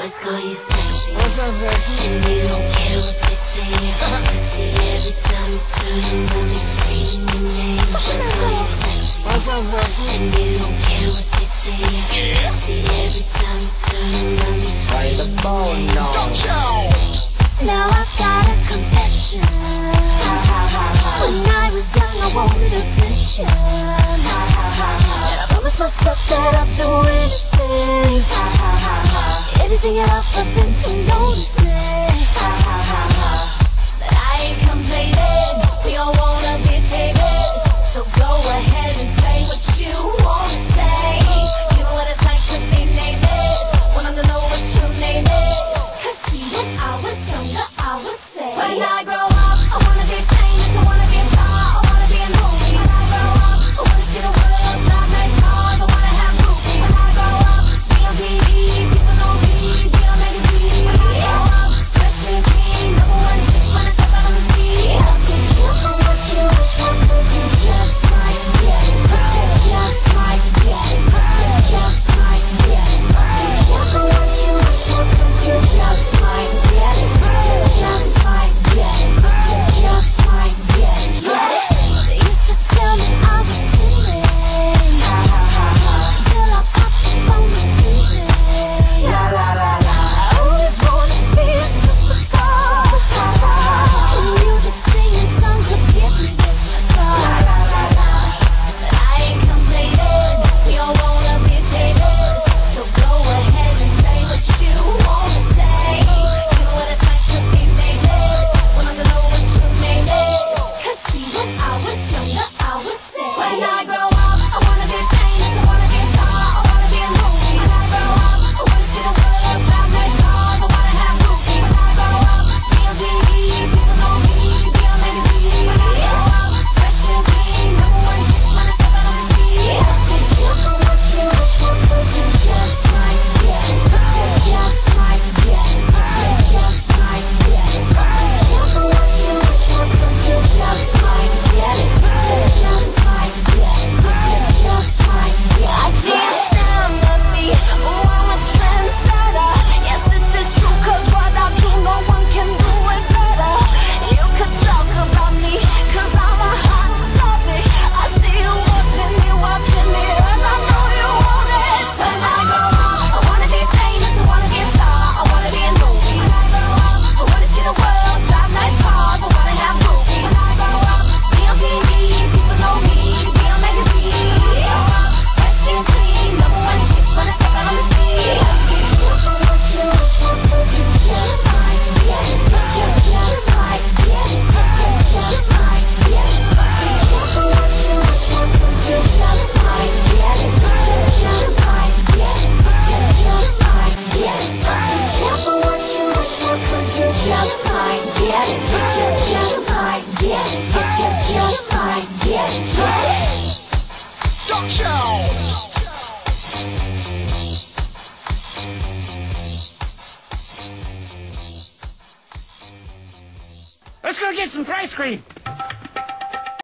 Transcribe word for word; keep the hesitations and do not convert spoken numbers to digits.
What's call you sexy? What's up, sexy? And you don't care what they say. I see every time you turn around, they screaming your name. What's call you sexy? What's up, sexy? And you don't care what they say. I see every time you turn around, they screaming your name. What's call you sexy? Now I got a confession. Ha ha ha ha. When I was young, I wanted attention. Ha ha ha ha. And I promised myself that I'd do anything. Ha ha ha ha. Everything enough for them to notice me. Ha ha ha ha. But I ain't complaining. We all wanna be famous, so go ahead and say what you wanna say. You know what it's like to be nameless. Want to know what your name is. Cause see, when I was younger, I would say, when I grow up, I wanna be famous. I wanna be a star. I wanna be a movie. When I grow up, I wanna see the world, drive nice cars. I wanna have movies. When I grow up, be on T V. Let's go get some ice cream.